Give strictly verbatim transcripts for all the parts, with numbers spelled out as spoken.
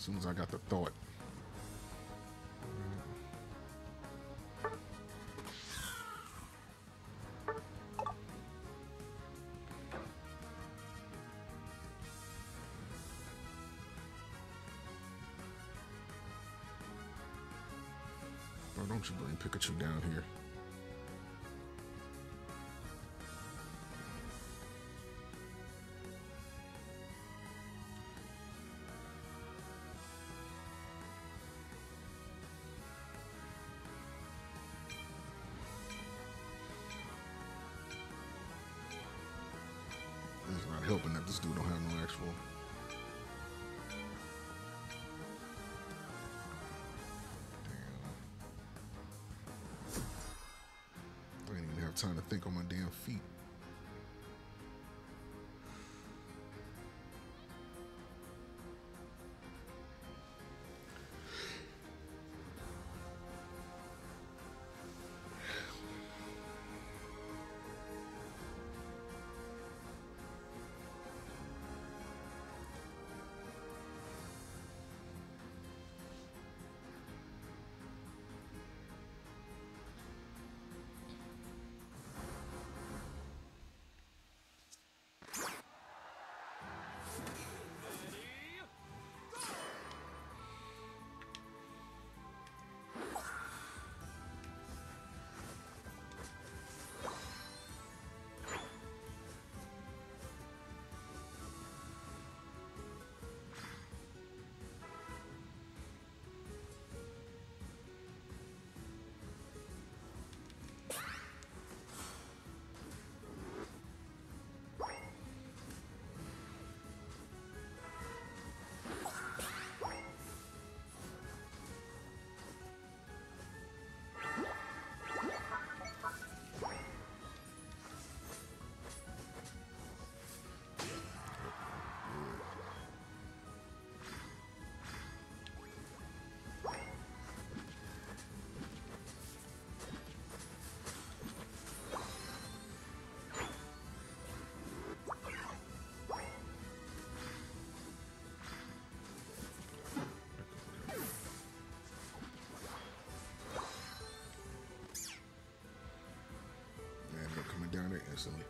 as soon as I got the thought. Why don't you bring Pikachu down here? Helping that this dude don't have no actual. Damn. I didn't even have time to think on my damn feet. Down there instantly.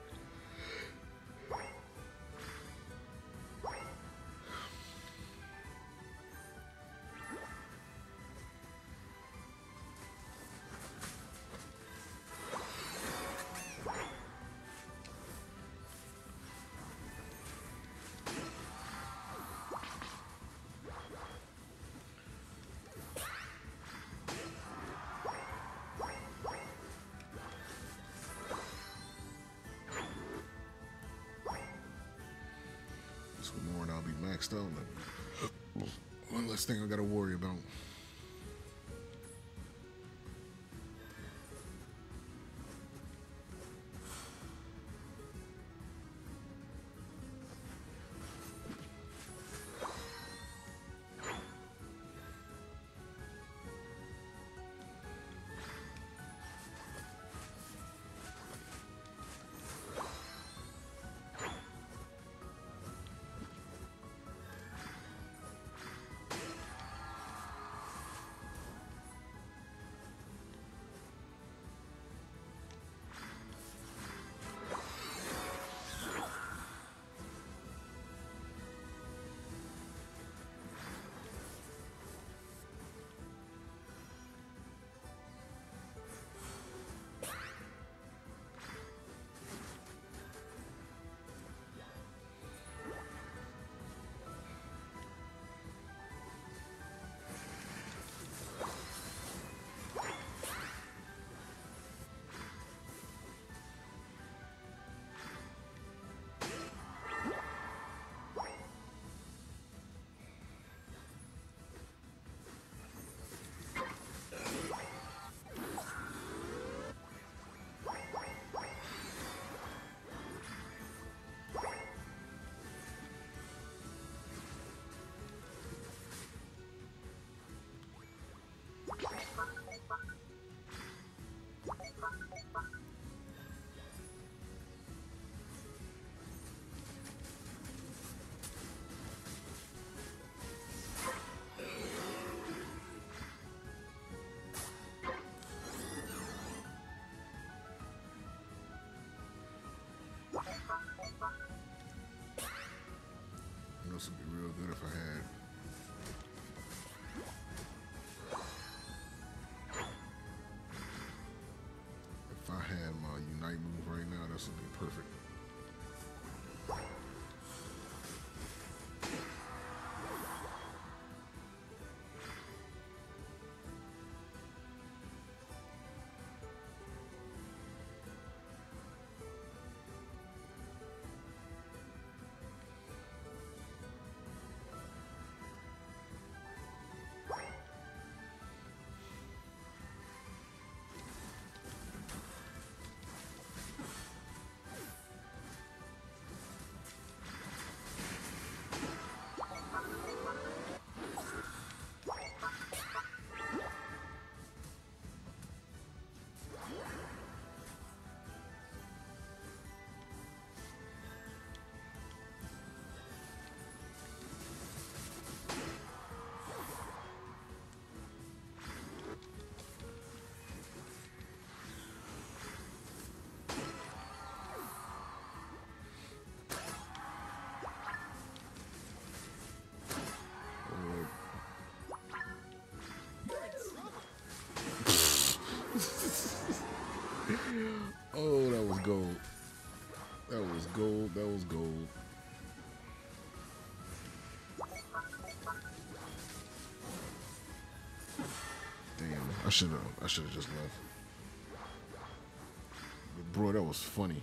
More and I'll be maxed out. One less thing I gotta worry about. this would be real good if I had. If I had my Unite move right now, this would be perfect. Oh, that was gold. That was gold. That was gold. Damn, I should have. I should have just left. But bro, that was funny.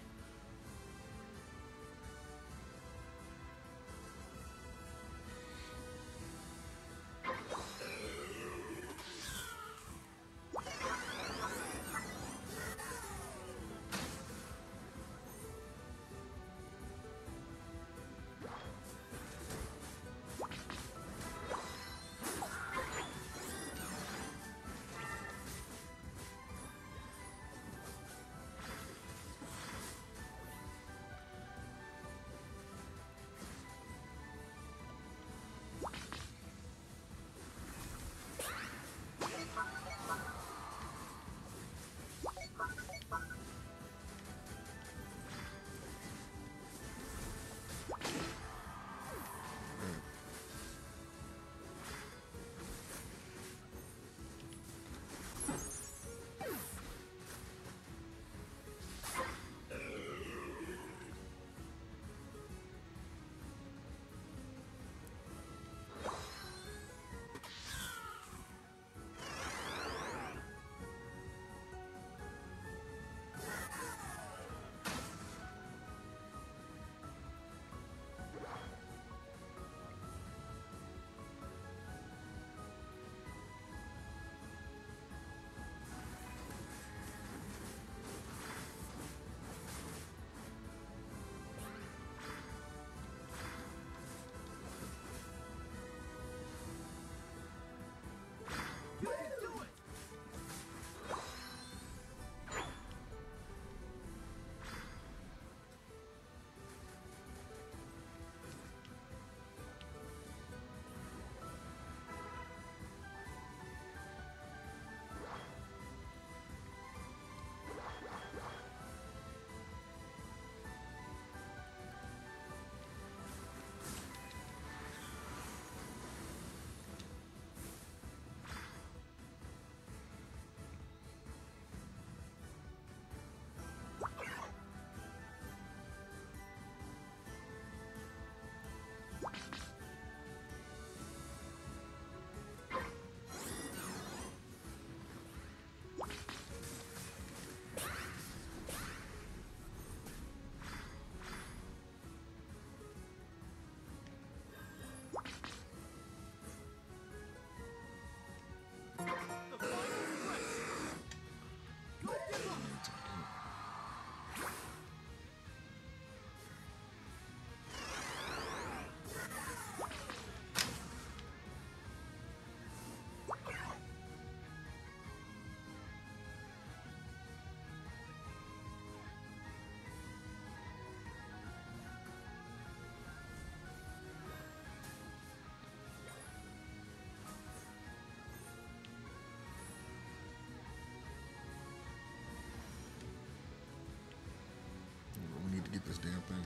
Get this damn thing.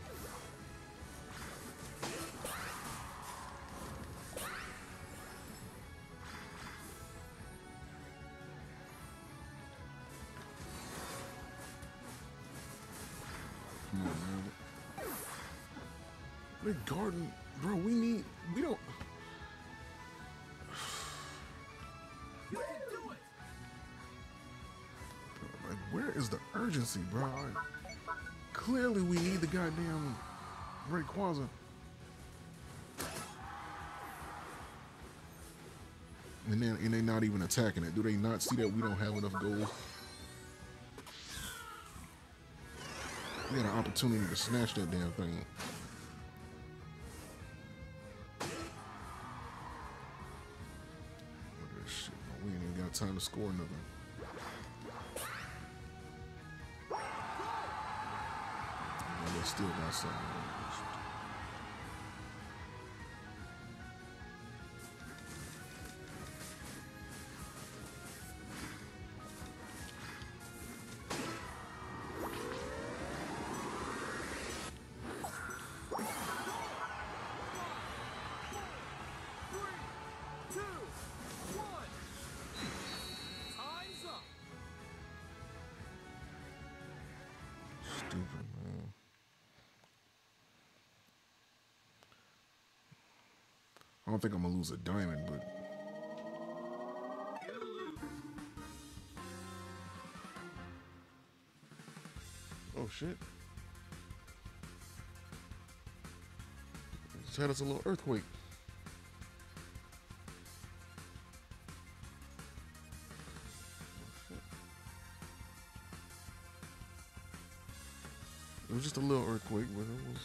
Come on, man. We're guarding, bro. We need. We don't. You can do it. Bro, like, where is the urgency, bro? Like, clearly, we need the goddamn Rayquaza. And then, and they not even attacking it. Do they not see that we don't have enough gold? We had an opportunity to snatch that damn thing. Look at this shit, man. We ain't even got time to score nothing. Man, they still got something. Man. Stupid, man. I don't think I'm gonna lose a diamond, but oh shit! Just had us a little earthquake. It was just a little earthquake, but it was,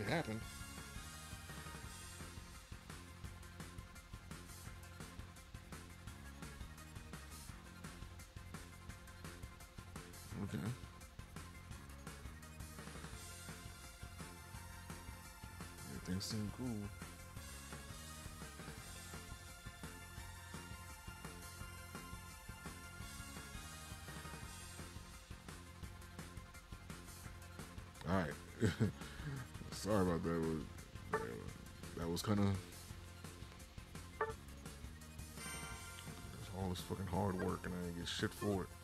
it happened. Okay. Everything seemed cool. Alright, sorry about that, that was kind of, all this fucking hard work and I didn't get shit for it.